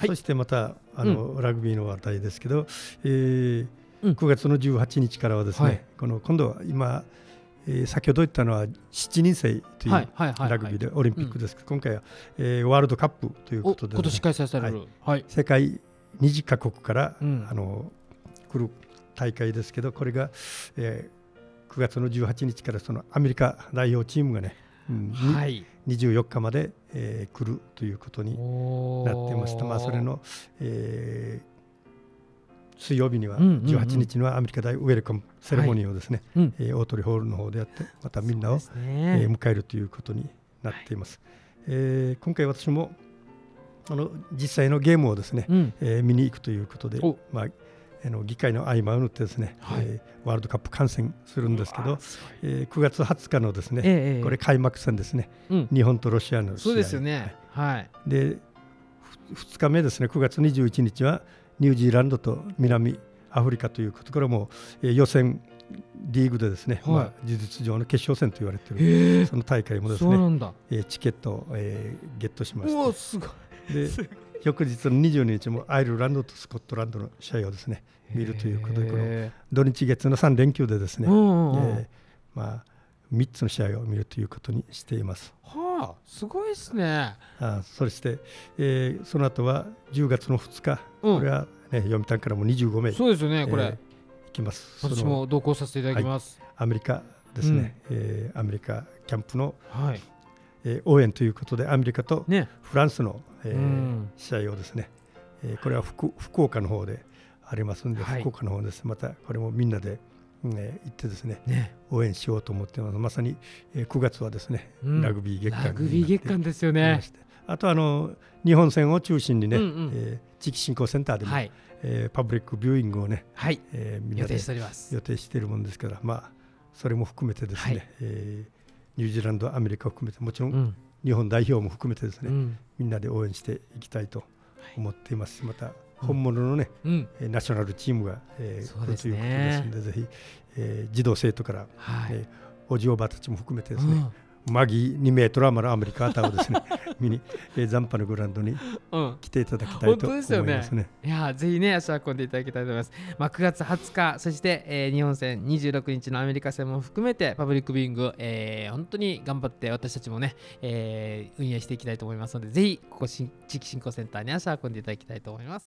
はい、そしてまたラグビーの話題ですけど、9月の18日からはですね、はい、この今度は今、先ほど言ったのは7人制というラグビーでオリンピックですけど、今回は、ワールドカップということで、ね、今年開催される、はい、世界20カ国から、来る大会ですけど、これが、9月の18日からそのアメリカ代表チームがね、はい、24日まで、来るということになってました。まあ、それの、水曜日には18日にはアメリカ大ウェルカムセレモニーをですね、大鳥ホールの方でやって、またみんなを、迎えるということになっています。今回私も実際のゲームをですね、見に行くということで、まあ、議会の合間を縫ってですね、ワールドカップ観戦するんですけど、9月20日のですね、これ開幕戦ですね、日本とロシアの試合。そうですよね。で、2日目ですね、9月21日はニュージーランドと南アフリカということから、もう予選リーグでですね、まあ、事実上の決勝戦と言われているその大会もですね、チケットをゲットしました。お、すごい。で、翌日の22日もアイルランドとスコットランドの試合をですね、見るということで、この土日月の3連休でですね、まあ、3つの試合を見るということにしています。はあ、すごいですね。そして、その後は10月の2日、これは、ね、読谷からも25名、そうですよね、これ、行きます。私も同行させていただきます。はい、アメリカですね、アメリカキャンプの、応援ということで、アメリカとフランスの、試合をですね、これは福岡の方でありますので、福岡の方です。またこれもみんなで行ってですね、応援しようと思ってます。まさに9月はですね、ラグビー月間、ラグビー月間ですよね。あと日本戦を中心にね、地域振興センターでも、パブリックビューイングをね、みんなで予定しているもんですから、まあ、それも含めてですね、ニュージーランド、アメリカを含めて、もちろん日本代表も含めてですね、みんなで応援していきたいと思っています。また本物のね、ナショナルチームが来るということですので、ぜひ児童生徒からおじおばたちも含めてですね、マギー2名トラマのアメリカ旗をですね、見に残波のグラウンドに来ていただきたいと思いますね。いや、ぜひね、足を運んでいただきたいと思います。まあ、9月20日、そして、日本戦、26日のアメリカ戦も含めてパブリックビューイング、本当に頑張って私たちもね、運営していきたいと思いますので、ぜひここ地域振興センターに足を運んでいただきたいと思います。